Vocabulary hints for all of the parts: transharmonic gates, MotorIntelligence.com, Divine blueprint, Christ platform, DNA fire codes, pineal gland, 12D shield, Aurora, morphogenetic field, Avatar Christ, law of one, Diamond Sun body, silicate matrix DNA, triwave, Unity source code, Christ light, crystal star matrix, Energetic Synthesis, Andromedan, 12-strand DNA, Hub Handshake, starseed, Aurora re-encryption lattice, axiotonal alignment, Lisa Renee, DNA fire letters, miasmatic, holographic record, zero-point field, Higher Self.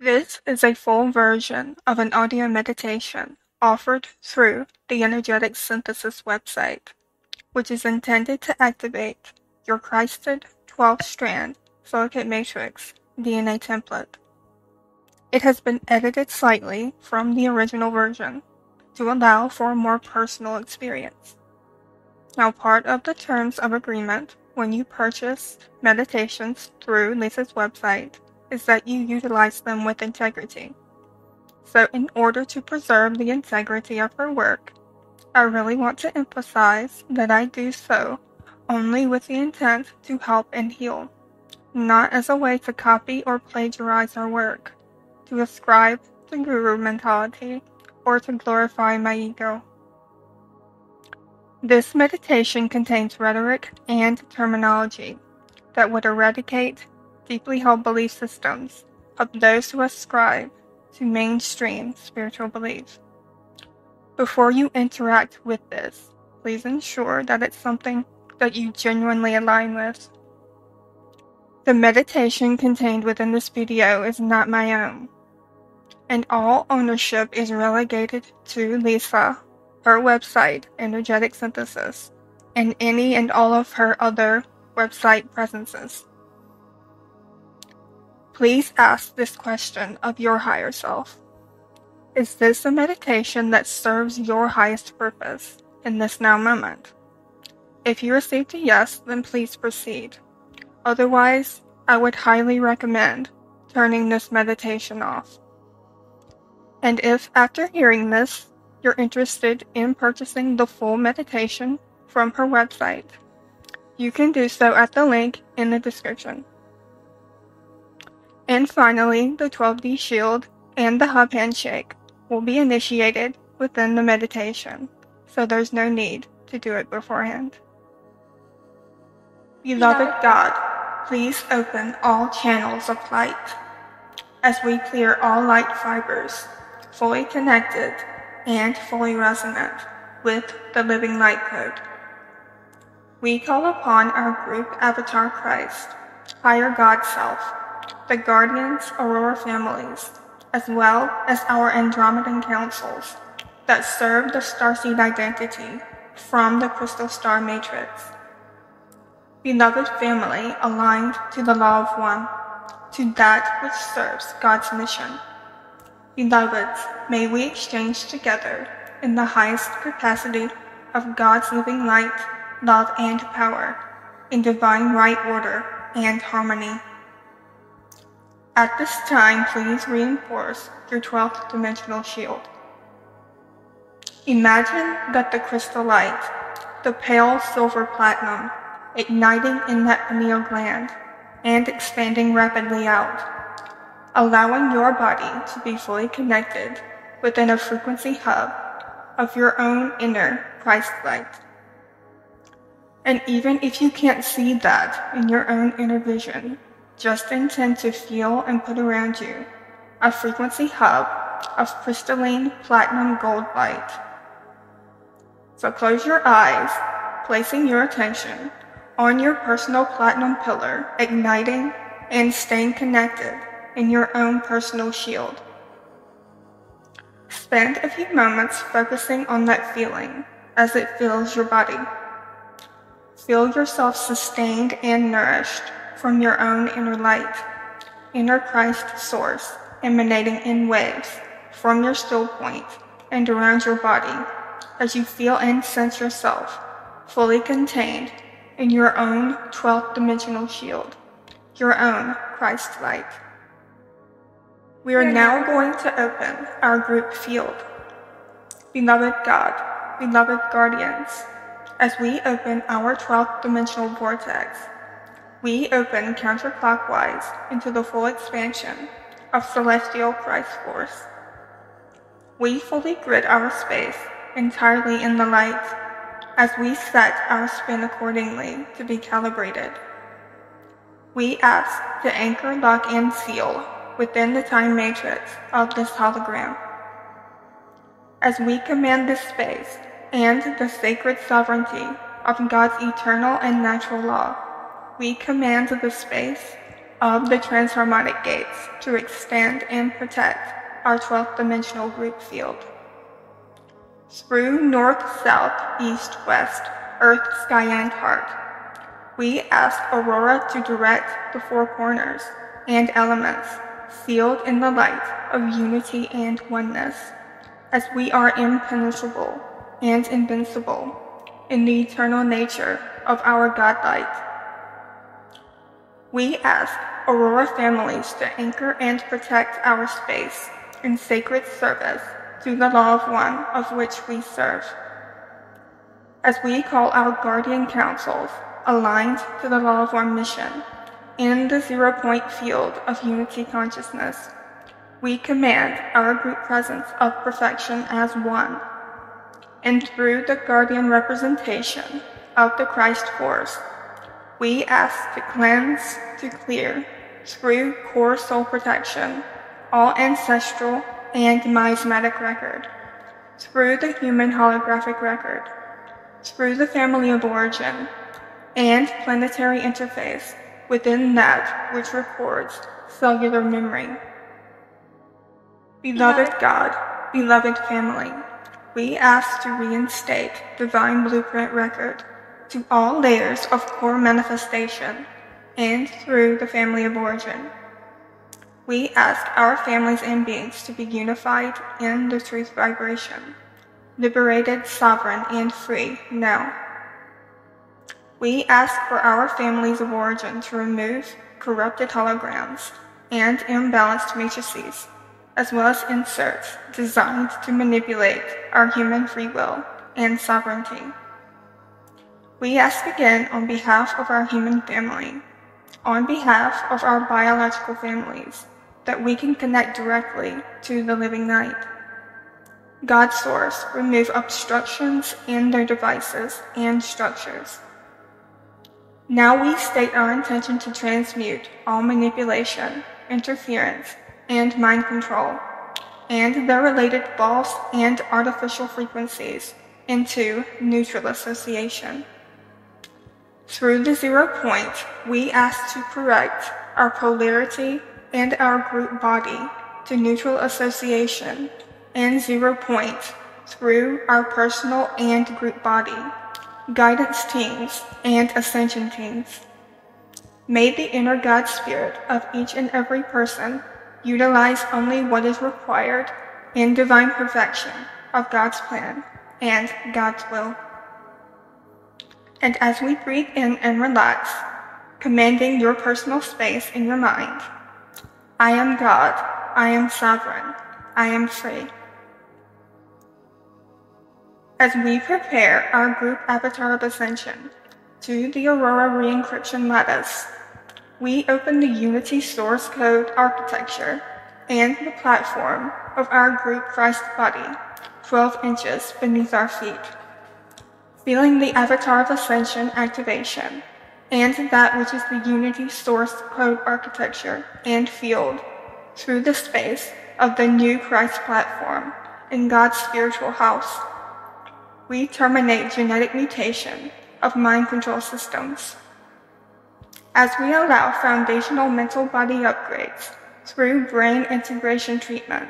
This is a full version of an audio meditation offered through the Energetic Synthesis website, which is intended to activate your Christed 12-strand silicate matrix DNA template. It has been edited slightly from the original version to allow for a more personal experience. Now, part of the terms of agreement when you purchase meditations through Lisa's website is that you utilize them with integrity. So in order to preserve the integrity of her work, I really want to emphasize that I do so only with the intent to help and heal, not as a way to copy or plagiarize her work, to ascribe to guru mentality, or to glorify my ego. This meditation contains rhetoric and terminology that would eradicate deeply held belief systems of those who ascribe to mainstream spiritual beliefs. Before you interact with this, please ensure that it's something that you genuinely align with. The meditation contained within this video is not my own, and all ownership is relegated to Lisa, her website, Energetic Synthesis, and any and all of her other website presences. Please ask this question of your higher self. Is this a meditation that serves your highest purpose in this now moment? If you received a yes, then please proceed. Otherwise, I would highly recommend turning this meditation off. And if, after hearing this, you're interested in purchasing the full meditation from her website, you can do so at the link in the description. And finally, the 12D shield and the hub handshake will be initiated within the meditation, so there's no need to do it beforehand. Beloved God, please open all channels of light as we clear all light fibers, fully connected and fully resonant with the living light code. We call upon our group Avatar Christ, higher God self, the Guardians Aurora families, as well as our Andromedan councils that serve the starseed identity from the crystal star matrix. Beloved family aligned to the law of one, to that which serves God's mission. Beloveds, may we exchange together in the highest capacity of God's living light, love, and power, in divine right order and harmony. At this time, please reinforce your 12th dimensional shield. Imagine that the crystal light, the pale silver platinum, igniting in that pineal gland and expanding rapidly out, allowing your body to be fully connected within a frequency hub of your own inner Christ light. And even if you can't see that in your own inner vision, just intend to feel and put around you a frequency hub of crystalline platinum gold light. So close your eyes, placing your attention on your personal platinum pillar, igniting and staying connected in your own personal shield. Spend a few moments focusing on that feeling as it fills your body. Feel yourself sustained and nourished from your own inner light, inner Christ source emanating in waves from your still point and around your body as you feel and sense yourself fully contained in your own 12th dimensional shield, your own Christ light. We are now going to open our group field. Beloved God, beloved guardians, as we open our 12th dimensional vortex, we open counterclockwise into the full expansion of celestial Christ force. We fully grid our space entirely in the light as we set our spin accordingly to be calibrated. We ask to anchor, lock, and seal within the time matrix of this hologram. As we command this space and the sacred sovereignty of God's eternal and natural law, we command the space of the transharmonic gates to expand and protect our 12th dimensional group field. Through north, south, east, west, earth, sky, and heart, we ask Aurora to direct the four corners and elements sealed in the light of unity and oneness, as we are impenetrable and invincible in the eternal nature of our God-light. We ask Aurora families to anchor and protect our space in sacred service to the law of one of which we serve. As we call our guardian councils aligned to the law of one mission in the zero-point field of unity consciousness, we command our group presence of perfection as one, and through the guardian representation of the Christ force, we ask to cleanse, to clear, through core soul protection, all ancestral and miasmatic record, through the human holographic record, through the family of origin, and planetary interface within that which records cellular memory. Beloved God, beloved family, we ask to reinstate Divine Blueprint record to all layers of core manifestation and through the family of origin. We ask our families and beings to be unified in the truth vibration, liberated, sovereign, and free now. We ask for our families of origin to remove corrupted holograms and imbalanced matrices, as well as inserts designed to manipulate our human free will and sovereignty. We ask again on behalf of our human family, on behalf of our biological families, that we can connect directly to the living light. God Source, remove obstructions in their devices and structures. Now we state our intention to transmute all manipulation, interference, and mind control, and their related false and artificial frequencies into neutral association. Through the zero point, we ask to correct our polarity and our group body to neutral association and zero point through our personal and group body, guidance teams, and ascension teams. May the inner God spirit of each and every person utilize only what is required in divine perfection of God's plan and God's will. And as we breathe in and relax, commanding your personal space in your mind, I am God, I am sovereign, I am free. As we prepare our group avatar of ascension to the Aurora re-encryption lattice, we open the Unity source code architecture and the platform of our group Christ body 12 inches beneath our feet, feeling the Avatar of Ascension activation and that which is the Unity source code architecture and field through the space of the new Christ platform in God's spiritual house. We terminate genetic mutation of mind control systems. As we allow foundational mental body upgrades through brain integration treatment,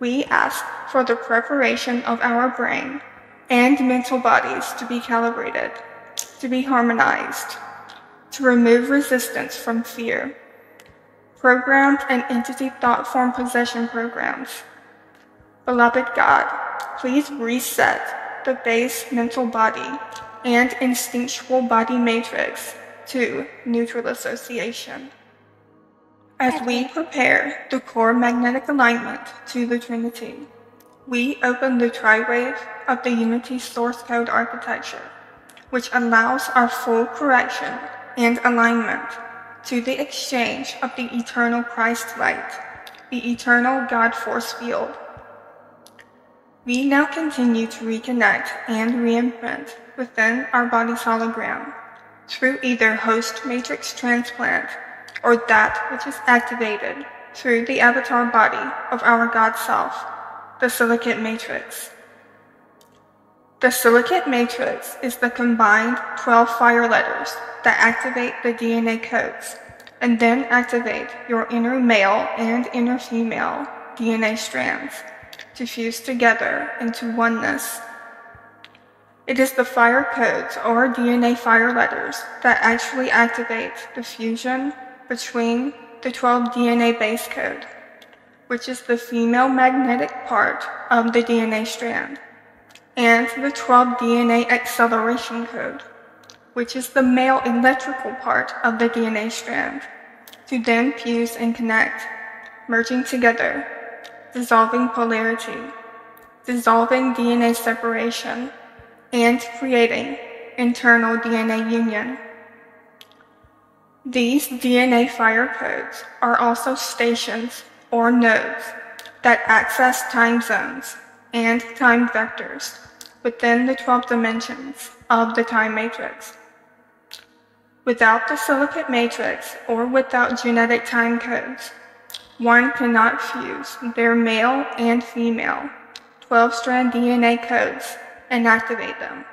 we ask for the preparation of our brain and mental bodies to be calibrated, to be harmonized, to remove resistance from fear, programmed and entity thought form possession programs. Beloved God, please reset the base mental body and instinctual body matrix to neutral association. As we prepare the core magnetic alignment to the Trinity, we open the triwave of the Unity source code architecture, which allows our full correction and alignment to the exchange of the eternal Christ light, the eternal God force field. We now continue to reconnect and re-imprint within our body's hologram through either host matrix transplant or that which is activated through the avatar body of our God self, the silicate matrix. The silicate matrix is the combined 12 fire letters that activate the DNA codes, and then activate your inner male and inner female DNA strands to fuse together into oneness. It is the fire codes or DNA fire letters that actually activate the fusion between the 12 DNA base code, which is the female magnetic part of the DNA strand, and the 12 DNA acceleration code, which is the male electrical part of the DNA strand, to then fuse and connect, merging together, dissolving polarity, dissolving DNA separation, and creating internal DNA union. These DNA fire codes are also stations or nodes that access time zones and time vectors within the 12 dimensions of the time matrix. Without the silicate matrix or without genetic time codes, one cannot fuse their male and female 12-strand DNA codes and activate them.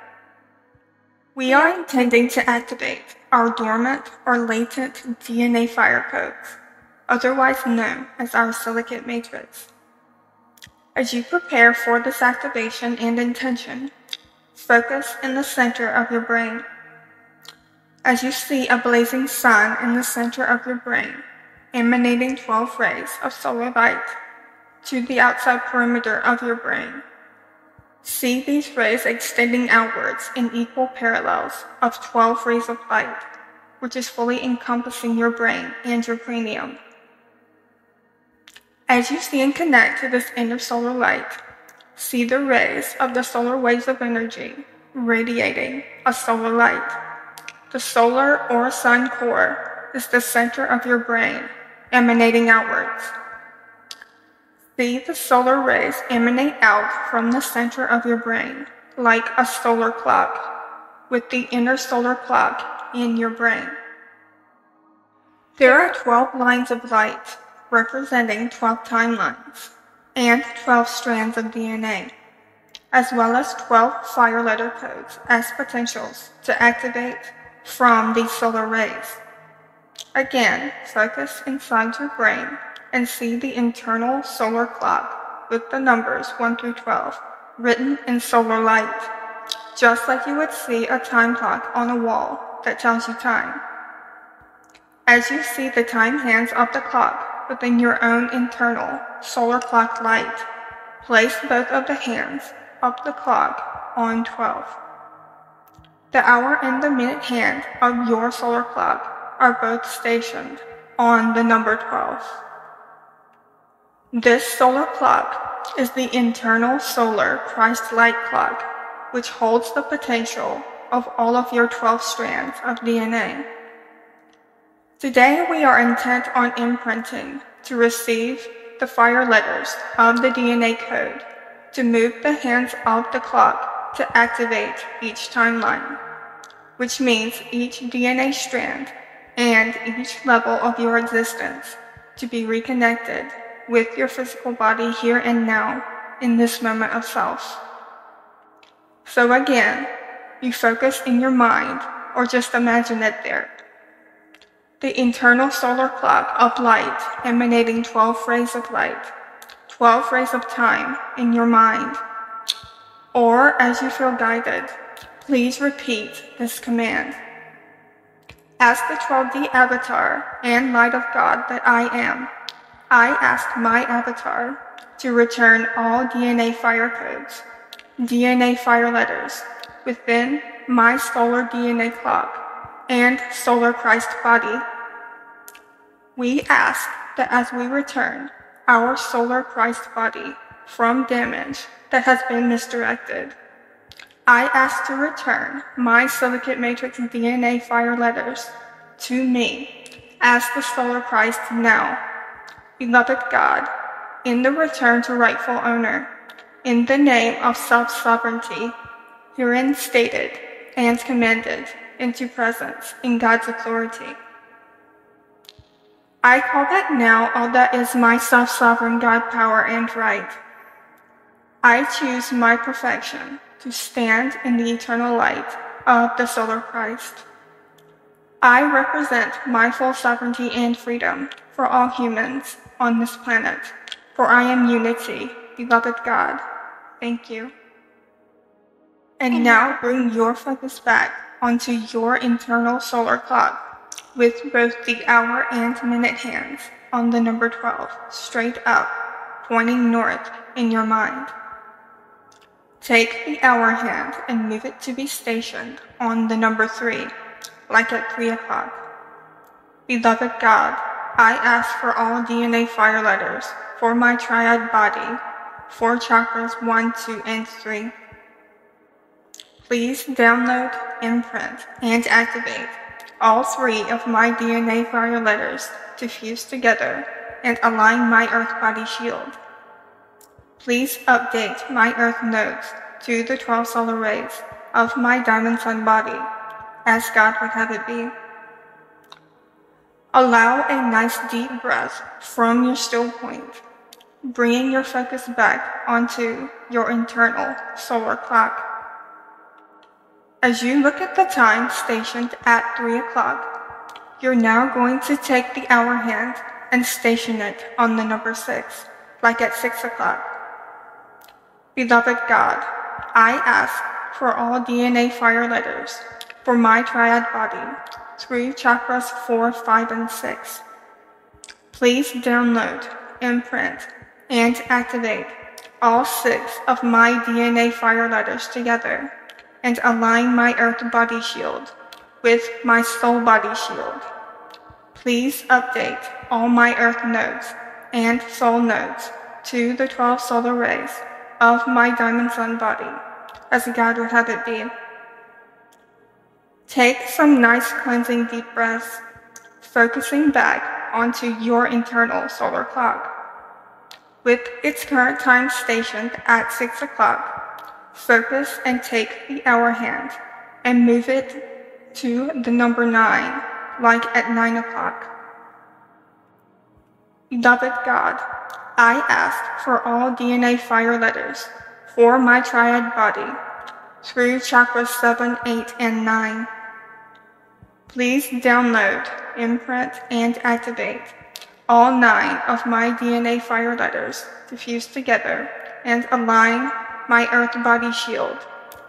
We are intending to activate our dormant or latent DNA fire codes, otherwise known as our silicate matrix. As you prepare for this activation and intention, focus in the center of your brain. As you see a blazing sun in the center of your brain, emanating 12 rays of solar light to the outside perimeter of your brain, see these rays extending outwards in equal parallels of 12 rays of light, which is fully encompassing your brain and your cranium. As you see and connect to this inner solar light, see the rays of the solar waves of energy radiating a solar light. The solar or sun core is the center of your brain, emanating outwards. See the solar rays emanate out from the center of your brain, like a solar clock, with the inner solar clock in your brain. There are 12 lines of light representing 12 timelines and 12 strands of DNA, as well as 12 fire letter codes as potentials to activate from these solar rays. Again, focus inside your brain and see the internal solar clock with the numbers 1 through 12 written in solar light, just like you would see a time clock on a wall that tells you time. As you see the time hands of the clock within your own internal solar clock light, place both of the hands of the clock on 12. The hour and the minute hand of your solar clock are both stationed on the number 12. This solar clock is the internal solar Christ light clock, which holds the potential of all of your 12 strands of DNA. Today we are intent on imprinting to receive the fire letters of the DNA code to move the hands of the clock to activate each timeline, which means each DNA strand and each level of your existence to be reconnected with your physical body here and now in this moment of self. So again, you focus in your mind, or just imagine it there. The internal solar clock of light emanating 12 rays of light, 12 rays of time in your mind. Or, as you feel guided, please repeat this command. As the 12D Avatar and Light of God that I am, I ask my Avatar to return all DNA fire codes, DNA fire letters, within my solar DNA clock and solar Christ body. We ask that as we return our solar Christ body from damage that has been misdirected, I ask to return my silicate matrix DNA fire letters to me as the solar Christ now. Beloved God, in the return to rightful owner, in the name of self-sovereignty, herein stated and commanded into presence in God's authority. I call back now all that is my self-sovereign God power and right. I choose my perfection to stand in the eternal light of the solar Christ. I represent my full sovereignty and freedom for all humans on this planet, for I am unity, beloved God. Thank you. And now bring your focus back onto your internal solar clock with both the hour and minute hands on the number 12, straight up, pointing north in your mind. Take the hour hand and move it to be stationed on the number 3, like at 3 o'clock. Beloved God, I ask for all DNA fire letters, for my triad body, for chakras 1, 2, and 3. Please download, imprint, and activate all 3 of my DNA fire letters to fuse together and align my Earth body shield. Please update my Earth nodes to the 12 solar rays of my Diamond Sun body, as God would have it be. Allow a nice deep breath from your still point, bringing your focus back onto your internal solar clock. As you look at the time stationed at 3 o'clock, you're now going to take the hour hand and station it on the number 6, like at 6 o'clock. Beloved God, I ask for all DNA fire letters for my triad body through chakras 4, 5, and 6. Please download, imprint, and activate all 6 of my DNA fire letters together and align my Earth body shield with my soul body shield. Please update all my Earth nodes and soul nodes to the 12 solar rays of my Diamond Sun body, as God would have it be. Take some nice cleansing deep breaths, focusing back onto your internal solar clock. With its current time stationed at 6 o'clock, focus and take the hour hand and move it to the number 9, like at 9 o'clock. Beloved God, I ask for all DNA fire letters for my triad body through chakras 7, 8, and 9. Please download, imprint, and activate all 9 of my DNA fire letters to fuse together and align my Earth body shield,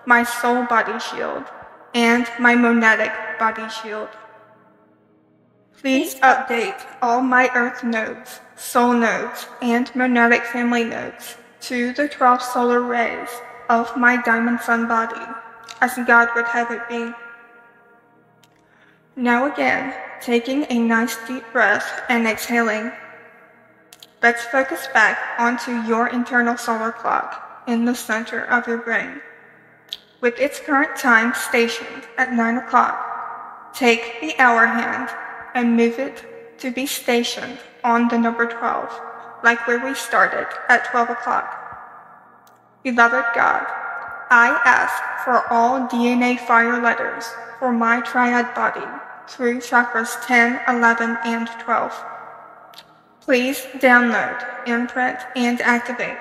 my soul body shield, and my monadic body shield. Please update all my Earth nodes, soul nodes, and monadic family nodes to the 12 solar rays of my Diamond Sun body, as God would have it be. Now again, taking a nice deep breath and exhaling, let's focus back onto your internal solar clock in the center of your brain. With its current time stationed at 9 o'clock, take the hour hand and move it to be stationed on the number 12, like where we started at 12 o'clock. Beloved God, I ask for all DNA fire letters for my triad body through chakras 10, 11, and 12. Please download, imprint, and activate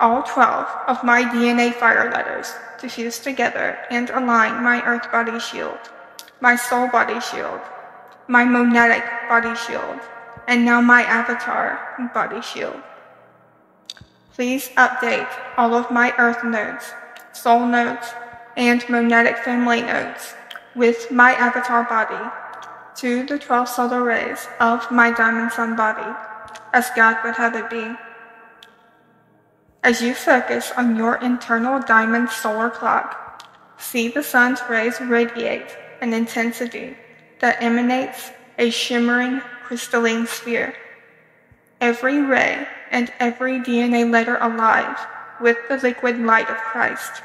all 12 of my DNA fire letters to fuse together and align my Earth body shield, my soul body shield, my monadic body shield, and now my avatar body shield. Please update all of my Earth nodes, soul nodes, and monadic family nodes with my avatar body to the 12 solar rays of my Diamond Sun body, as God would have it be. As you focus on your internal diamond solar clock, see the sun's rays radiate an intensity that emanates a shimmering crystalline sphere. Every ray and every DNA letter alive with the liquid light of Christ.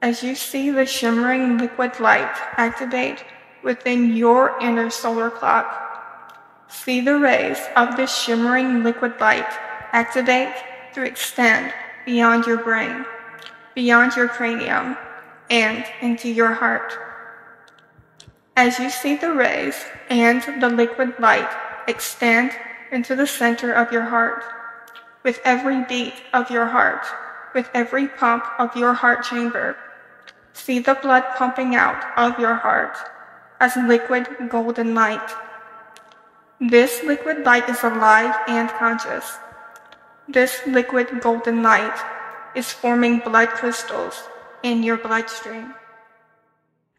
As you see the shimmering liquid light activate within your inner solar clock, see the rays of this shimmering liquid light activate to extend beyond your brain, beyond your cranium, and into your heart. As you see the rays and the liquid light extend into the center of your heart, with every beat of your heart, with every pump of your heart chamber, see the blood pumping out of your heart, as liquid golden light. This liquid light is alive and conscious. This liquid golden light is forming blood crystals in your bloodstream.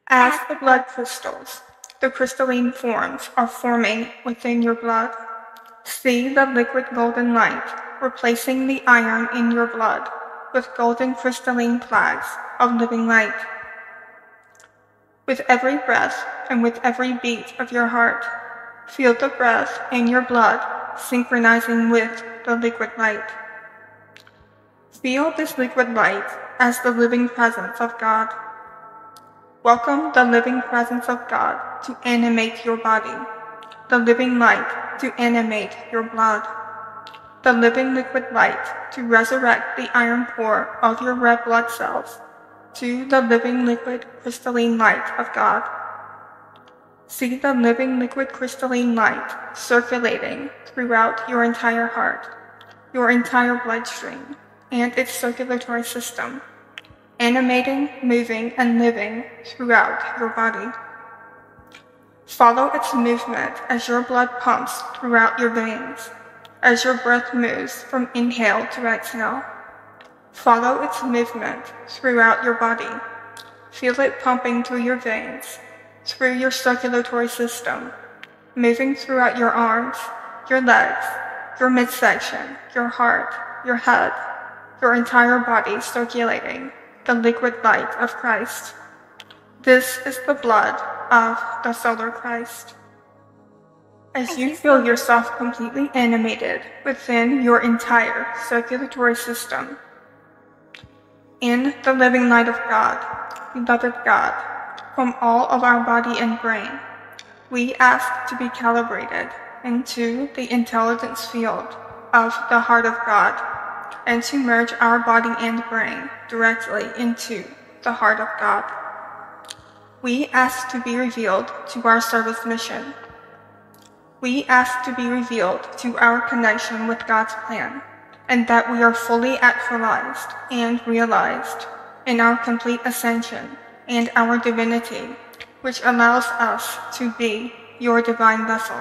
As the blood crystals, the crystalline forms are forming within your blood. See the liquid golden light replacing the iron in your blood with golden crystalline flags of living light. With every breath and with every beat of your heart, feel the breath and your blood synchronizing with the liquid light. Feel this liquid light as the living presence of God. Welcome the living presence of God to animate your body, the living light to animate your blood, the living liquid light to resurrect the iron core of your red blood cells to the living liquid crystalline light of God. See the living liquid crystalline light circulating throughout your entire heart, your entire bloodstream, and its circulatory system, animating, moving, and living throughout your body. Follow its movement as your blood pumps throughout your veins, as your breath moves from inhale to exhale. Follow its movement throughout your body. Feel it pumping through your veins, through your circulatory system, moving throughout your arms, your legs, your midsection, your heart, your head, your entire body circulating the liquid light of Christ. This is the blood of the solar Christ. As you feel yourself completely animated within your entire circulatory system, in the living light of God, beloved God, from all of our body and brain, we ask to be calibrated into the intelligence field of the heart of God and to merge our body and brain directly into the heart of God. We ask to be revealed to our service mission. We ask to be revealed to our connection with God's plan, and that we are fully actualized and realized in our complete ascension and our divinity, which allows us to be your divine vessel.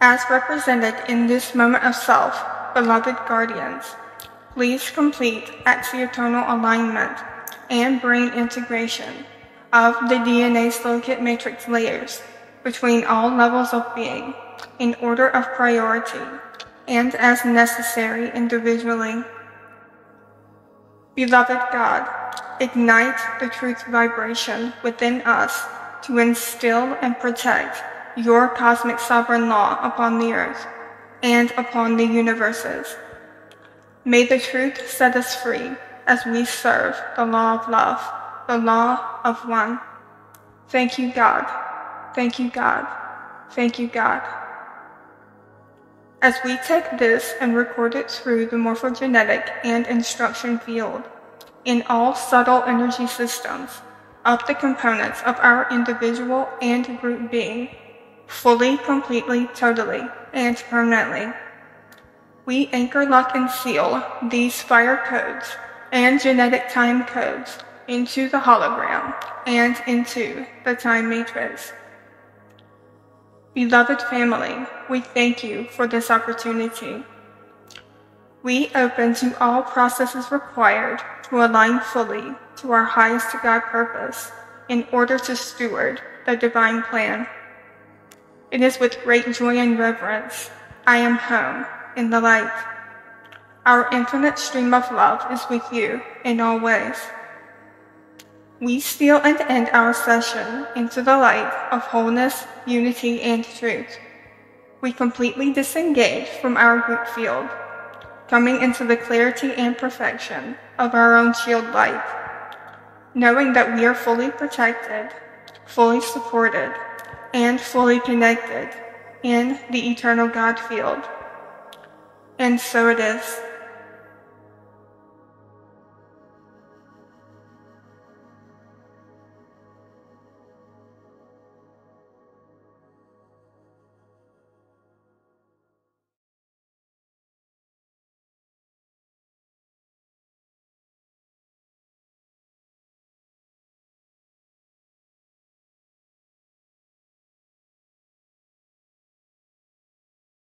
As represented in this moment of self, beloved guardians, please complete axiotonal alignment and brain integration of the DNA silicate matrix layers between all levels of being in order of priority and as necessary individually. Beloved God, ignite the truth vibration within us to instill and protect your cosmic sovereign law upon the earth and upon the universes. May the truth set us free as we serve the law of love, the law of one. Thank you, God. Thank you, God. Thank you, God. As we take this and record it through the morphogenetic and instruction field in all subtle energy systems of the components of our individual and group being, fully, completely, totally, and permanently, we anchor, lock, and seal these fire codes and genetic time codes into the hologram and into the time matrix. Beloved family, we thank you for this opportunity. We open to all processes required to align fully to our highest God purpose in order to steward the divine plan. It is with great joy and reverence I am home in the light. Our infinite stream of love is with you in all ways. We seal and end our session into the light of wholeness, unity, and truth. We completely disengage from our group field, coming into the clarity and perfection of our own shield light, knowing that we are fully protected, fully supported, and fully connected in the eternal God field. And so it is.